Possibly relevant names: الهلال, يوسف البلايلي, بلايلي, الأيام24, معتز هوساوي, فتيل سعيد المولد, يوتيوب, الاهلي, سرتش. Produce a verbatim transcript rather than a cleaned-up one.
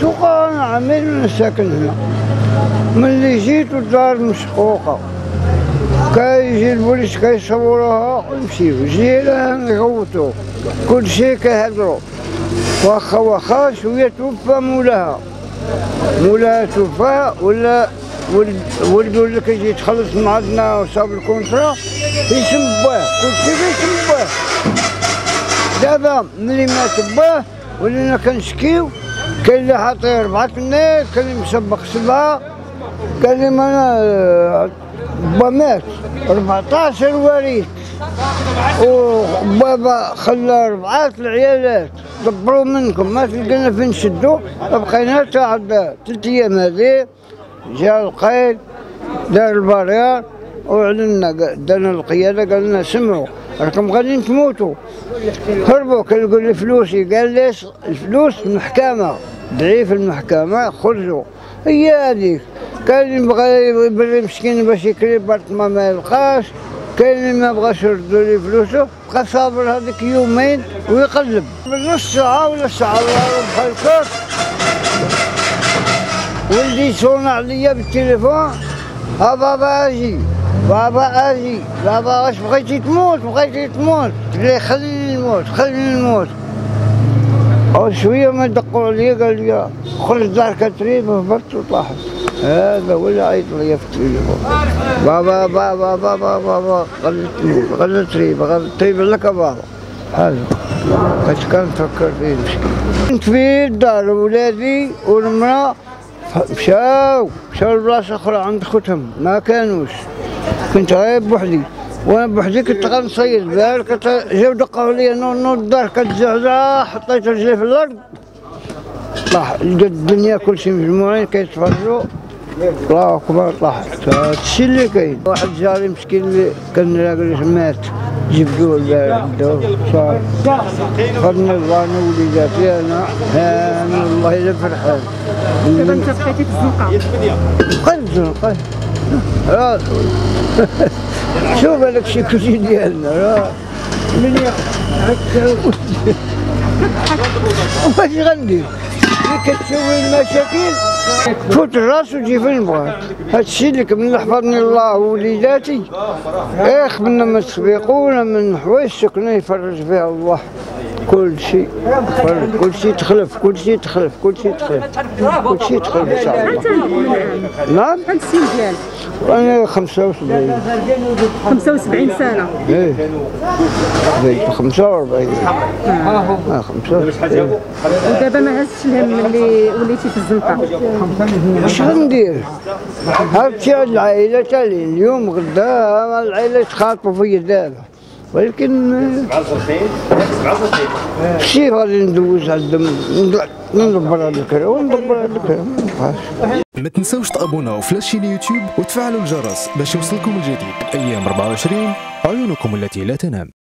مشقوقة، أنا عامل ونساكن هنا. ملي جيت والدار مشقوقة، كيجي البوليس كيصوروها ونمشيو، جينا نغوتو، كلشي كيهضرو، واخا واخا شوية توفى مولاها، مولاها توفى ولا ولدو اللي كيجي يتخلص من عندنا وصاب الكونترا يسم باه، كلشي كيسم باه. دابا ملي مات باه ولينا كنشكيو، كاين اللي حاطي ربعة الناس، كاين اللي مسبق سبعة، كاين اللي ما با مات أربعطاش وريث، وبابا خلى ربعة العيالات، دبروا منكم ما تلقينا فين نشدوا، بقينا تا عاد تلت أيام هذه جا القايد دار البريار وعلنا دانا القيادة قال لنا سمعوا راكم غاديين تموتوا هربوا. كنقول لي فلوسي، قال لي الفلوس في المحكمة، دعي في المحكمة خرجوا. هي هذيك، كاين اللي بغى يبري مسكين باش يكري بارطما ما يلقاش، كاين اللي ما بغاش يردوا لي فلوسه، بقى صابر هذيك يومين ويقلب نص ساعة ولا ساعة ولا ربع. ولدي يصونع عليا بالتليفون، ها بابا اجي، بابا اجي، بابا واش بغيتي تموت، بغيتي تموت، قلت ليه خليني نموت، خليني نموت. أول شوية ما دقوا عليا قال لي خرج دار كاترين، هبطت وطاحت. هذا هو اللي عيط ليا في التليفون، بابا بابا بابا بابا غلطتني، غلطتني، غلطتني لك بابا. بحال هكا كنفكر فيه المشكل. كنت في الدار ولادي والمرأة مشاو مشاو لبلاصة أخرى عند خوتهم ما كانوش، كنت غير بوحدي، وأنا بوحدي كنت غنصيد بها. جاو دقوا عليا نور نور الدار كتزعزع، حطيت رجلي في الأرض طاح، لقيت الدنيا كلشي مجموعين كيتفرجوا، الله أكبر طاحت. هادشي اللي كاين. واحد جاري مسكين اللي كنراقل مات، جبدوه البارح داوه صافي، خدنا البان وليداتي أنا، أنا والله إلا فرحان. دابا أنت بقيتي في الزنقة؟ بقيت في الزنقة، راه شوف هذاك الشيء كلشي ديالنا، راه ملي هكا واش غندير؟ كتسوي المشاكل فوت الراس وجي فين بغات. هادشي اللي كمل حفظني الله ووليداتي، اخ منا ما تسبقونا من حوايج سكنه يفرج فيها الله كلشي، كلشي تخلف، كلشي تخلف، كلشي تخلف، كلشي تخلف. نعم شحال السن ديالك؟ انا خمسة وسبعين خمسة وسبعين سنة. ايه بيت خمسة وأربعين. اه خمسة وسبعين. ودابا ما هزتش الهم ملي وليتي في الزنقة؟ اش غندير؟ هادشي هاد العائلة تالي اليوم غدا العائلة تخاطبوا فيا دابا، ولكن شي غادي ندوز عندهم، ندبر هاد الكره وندبر هاد الكره ما نبقاش. ما تنساوش تابوناو في لاشين يوتيوب وتفعلوا الجرس باش يوصلكم الجديد. ايام أربعة وعشرين، عيونكم التي لا تنام.